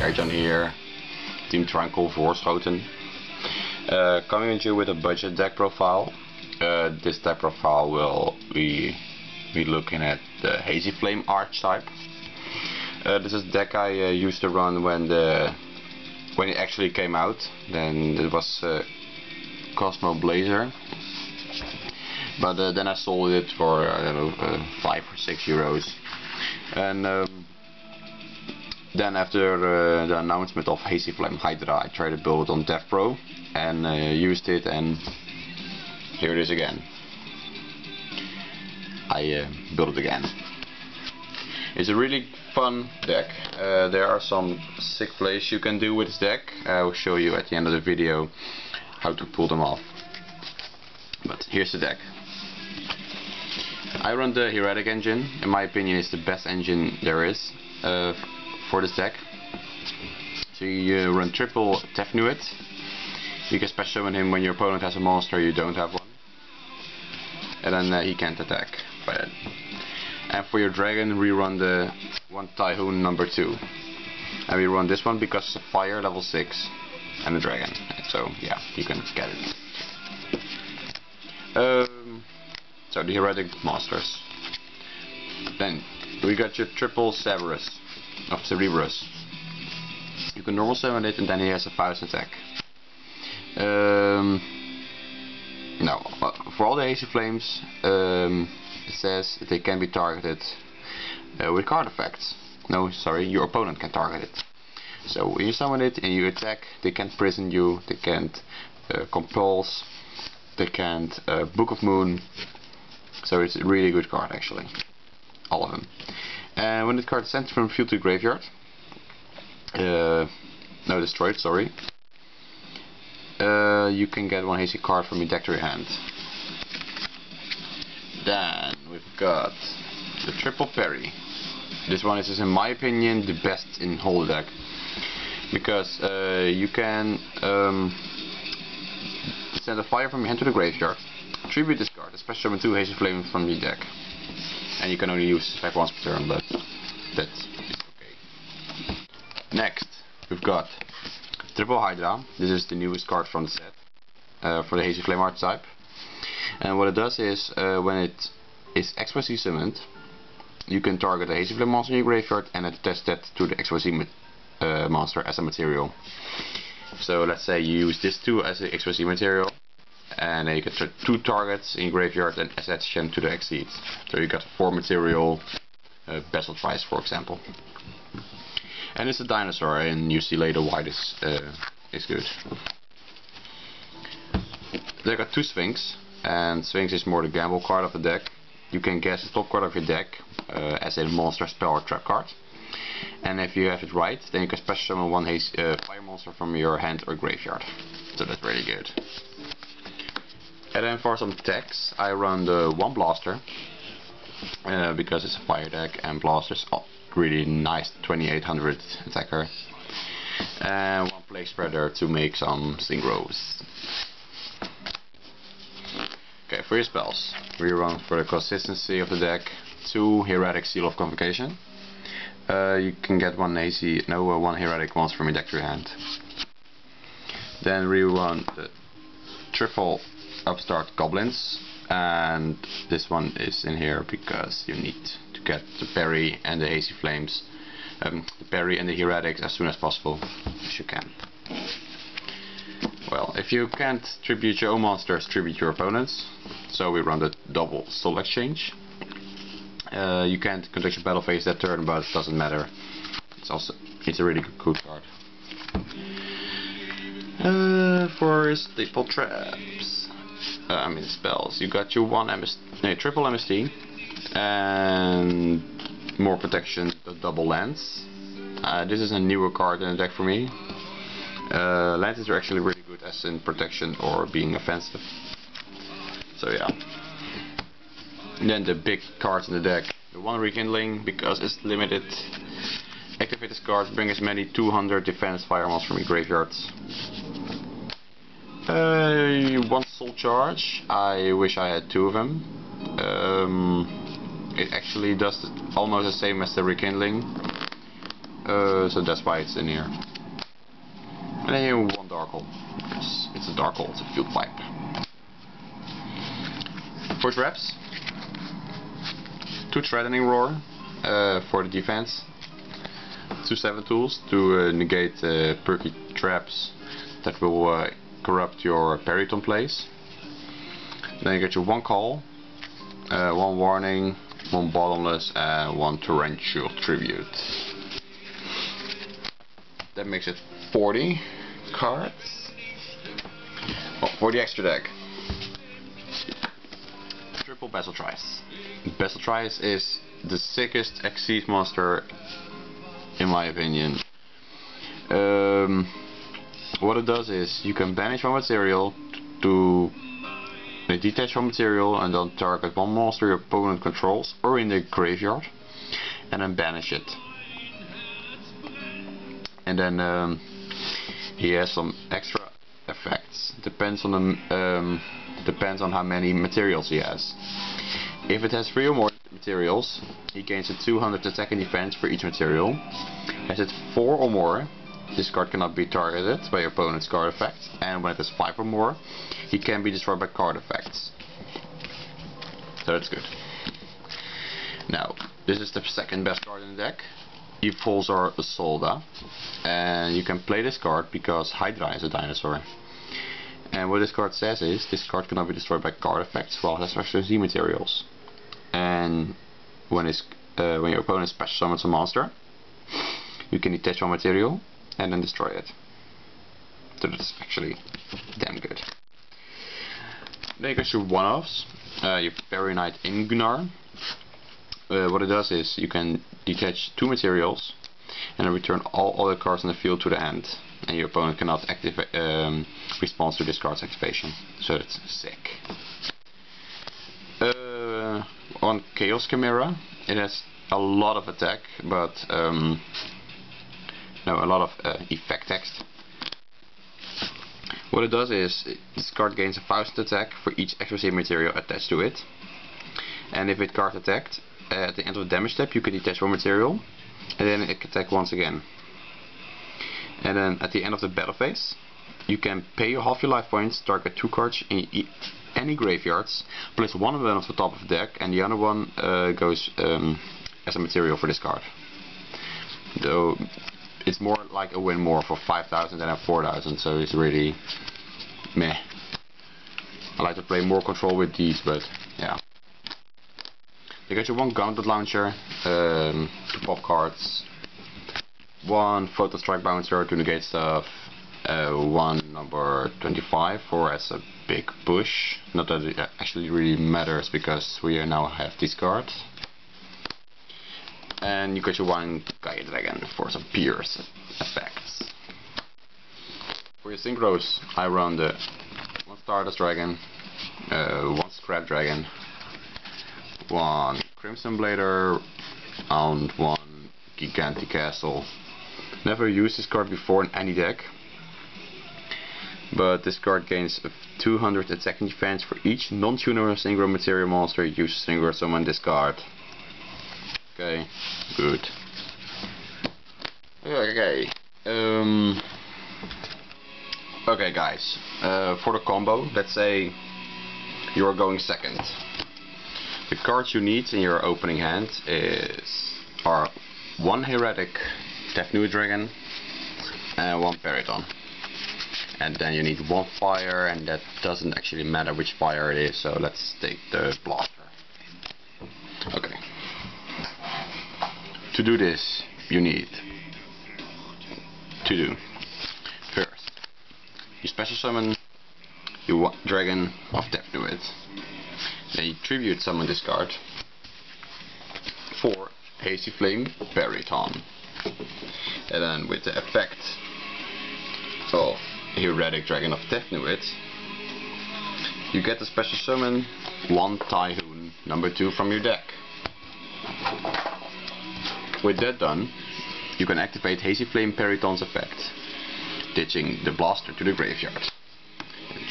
Baryton here, Team Tranquil Voorschoten. Coming at you with a budget deck profile. This deck profile will be looking at the Hazy Flame archetype. This is the deck I used to run when it actually came out. Then it was Cosmo Blazer, but then I sold it for I don't know 5 or 6 euros, and then after the announcement of Hazy Flame Hydra, I tried to build it on DevPro and used it, and here it is again. I built it again. It's a really fun deck. There are some sick plays you can do with this deck. I will show you at the end of the video how to pull them off. But here's the deck. I run the Hieratic engine. In my opinion, it's the best engine there is for this deck. So you run triple Tefnuit. You can special summon him when your opponent has a monster you don't have one, and then he can't attack by that. And for your dragon, rerun the one Typhoon number 2, and we run this one because it's a fire level 6 and a dragon. So yeah, you can get it. So the heretic monsters. Then we got your triple Severus of Cerbereus. You can normal summon it, and then he has a 1000 attack. No, for all the Hazy Flames, it says they can be targeted with card effects. No, sorry, your opponent can target it. So when you summon it and you attack, they can't prison you, they can't compulse, they can't Book of Moon. So it's a really good card, actually, all of them. And when the card is sent from field to graveyard, no, destroyed, sorry, you can get one hazy card from your deck to your hand. Then we've got the triple Parry. This one is, in my opinion, the best in whole deck, because you can send a flyer from your hand to the graveyard, tribute this card, especially summon 2 Hazy Flame from your deck, and you can only use effect once per turn, but that is okay. Next, we've got triple Hydra. This is the newest card from the set for the Hazy Flame archetype. And what it does is, when it is XYZ summoned, you can target a Hazy Flame monster in your graveyard and attach that to the XYZ monster as a material. So let's say you use this 2 as an XYZ material, and then you can get 2 targets in your graveyard and attach them to the Exceed. So you got 4 material, Basiltrice, for example. And it's a dinosaur, and you see later why this is good. They got 2 Sphinx, and Sphinx is more the gamble card of the deck. You can guess the top card of your deck as a monster, spell, or trap card. And if you have it right, then you can special summon 1 fire monster from your hand or graveyard. So that's really good. And then for some techs, I run the 1 Blaster, because it's a fire deck, and Blaster's really nice 2800 attacker. And 1 Plague Spreader to make some synchros. Okay, for your spells, we run, for the consistency of the deck, 2 Hieratic Seal of Convocation. You can get one Hieratic monster from your deck to your hand. Then we run the triple Upstart Goblins, and this one is in here because you need to get the Parry and the Hazy Flames, the Parry and the Hieratics as soon as possible, if you can. Well, if you can't tribute your own monsters, tribute your opponents. So we run the double Soul Exchange. You can't conduct your battle phase that turn, but it doesn't matter. It's a really good card. For staple traps, spells, you got your triple MST, and more protection, the double lands. This is a newer card in the deck for me. Lands are actually really good as in protection or being offensive. So yeah. And then the big cards in the deck. The 1 Rekindling, because it's limited. Activate this card, bring as many 200 defense fire monsters from your graveyards. 1 Soul Charge. I wish I had 2 of them. It actually does almost the same as the Rekindling. So that's why it's in here. And then you want Dark Hole. Yes, it's a Dark Hole, it's a field pipe. First reps. 2 Threatening Roar for the defense. 2 7 tools to negate perky traps that will corrupt your Baryton plays. Then you get your 1 Call, 1 Warning, 1 Bottomless and 1 Torrential Tribute. That makes it 40 cards. Well, for the extra deck. Triple Basiltrice. Basiltrice is the sickest Xyz monster in my opinion. What it does is you can banish one material to detach one material and then target one monster your opponent controls or in the graveyard and then banish it. And then he has some extra effects, depends on how many materials he has. If it has 3 or more materials, he gains a 200 attack and defense for each material. Has it 4 or more, this card cannot be targeted by your opponent's card effect, and when it has 5 or more, he can be destroyed by card effects. So that's good. Now, this is the second best card in the deck, Evolzar Solda, and you can play this card because Hydra is a dinosaur. And what this card says is, this card cannot be destroyed by card effects while it has special Z materials. And when your opponent special summons a monster, you can detach one material and then destroy it. So that's actually damn good. Then you get your one-offs, your Fairy Knight Ingnar. What it does is you can detach 2 materials and then return all other cards in the field to the end. And your opponent cannot respond to this card's activation. So that's sick. 1 Chaos Chimera. It has a lot of attack, but a lot of effect text. What it does is, this card gains 1000 attack for each extra material attached to it. And if it card attacked, at the end of the damage step you can detach 1 material, and then it can attack once again. And then at the end of the battle phase, you can pay half your life points, target 2 cards in any graveyards, place 1 of them off the top of the deck, and the other one goes as a material for this card. Though it's more like a win more for 5,000 than a 4,000, so it's really meh. I like to play more control with these, but yeah. You get your 1 Gauntlet Launcher, 2 pop cards, 1 Photo Strike Bouncer to negate stuff, 1 Number 25 for as a big push. Not that it actually really matters because we now have this card. And you get your 1 Gaia Dragon for some pierce effects. For your synchros, I run the 1 Stardust Dragon, 1 Scrap Dragon, 1 Crimson Blader and 1 Gigantic Castle. Never used this card before in any deck, but this card gains 200 attack and defense for each non-tuner single material monster you single summon this card. Okay, good. Okay, okay guys, for the combo, let's say you're going second. The cards you need in your opening hand are 1 Hieratic Tefnuit Dragon and 1 Baryton. And then you need 1 Fire, and that doesn't actually matter which fire it is, so let's take the Blaster. Okay. To do this, you need to do first, you special summon your Dragon of Tefnuit. Then you tribute summon this card for Hazy Flame Baryton. And then with the effect of Heretic Dragon of Tefnuit, you get the special summon 1 Typhoon number 2 from your deck. With that done, you can activate Hazy Flame Baryton's effect, ditching the Blaster to the graveyard,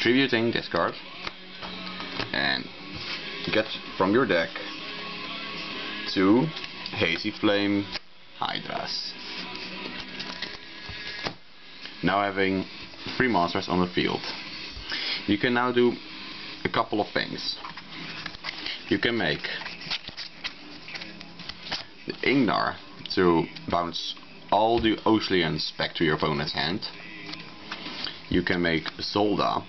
tributing this card, and get from your deck 2 Hazy Flame Hydras. now having 3 monsters on the field. You can now do a couple of things. You can make the Ingnar to bounce all the Ocelions back to your opponent's hand. You can make Solda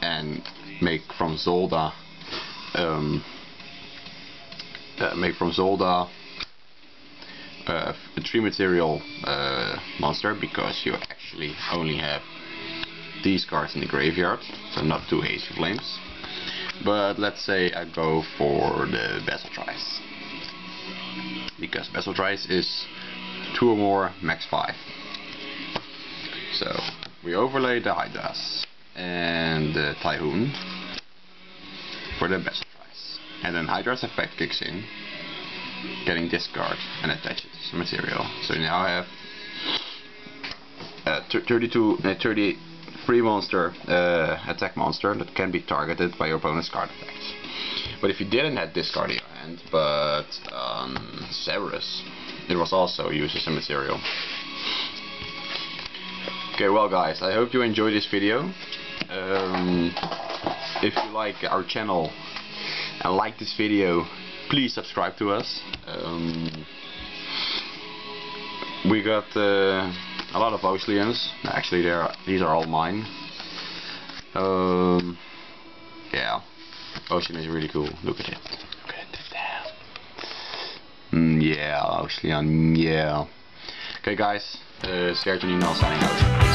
and make from Solda a 3 material monster, because you actually only have these cards in the graveyard, so not 2 Hazy Flames. But let's say I go for the Basiltrice, because Basiltrice is 2 or more, max 5. So we overlay the Hydras and the Typhoon for the Basiltrice, and then Hydra's effect kicks in, getting this card and attach it to some material. So you now have 33 monster attack monster that can be targeted by your opponent's card effects. But if you didn't have this card in your hand, but Severus, it was also used as a material. Okay, well guys, I hope you enjoyed this video. If you like our channel and like this video, please subscribe to us. We got a lot of Ocelions. Actually, these are all mine. Yeah, Ocelion is really cool. Look at it. Look at that. Yeah, Ocelion. Yeah. Okay, guys. Scare2Nino signing out.